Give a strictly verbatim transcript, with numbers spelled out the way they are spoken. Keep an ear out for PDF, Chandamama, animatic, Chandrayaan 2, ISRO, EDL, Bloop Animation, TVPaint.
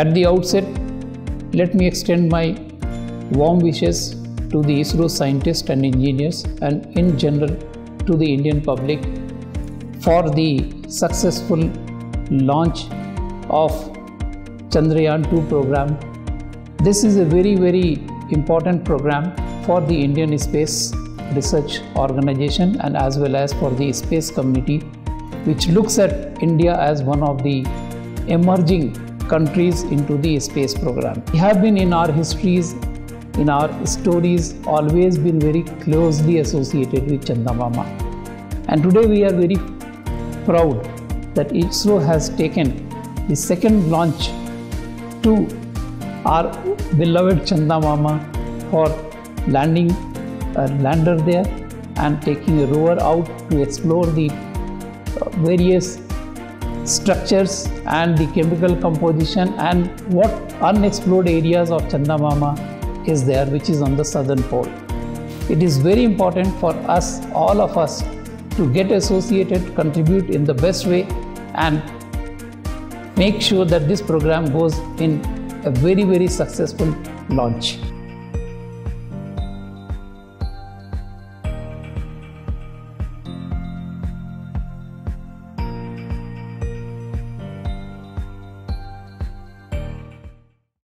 At the outset, let me extend my warm wishes to the ISRO scientists and engineers, and in general to the Indian public, for the successful launch of Chandrayaan two program. This is a very very important program for the Indian Space Research Organization and as well as for the space community, which looks at India as one of the emerging countries into the space program. We have been in our histories, in our stories, always been very closely associated with Chandamama. And today we are very proud that ISRO has taken the second launch to our beloved Chandamama for landing a lander there and taking a rover out to explore the various structures and the chemical composition and what unexplored areas of Chandamama is there, which is on the southern pole. It is very important for us, all of us, to get associated, contribute in the best way, and make sure that this program goes in a very very successful launch.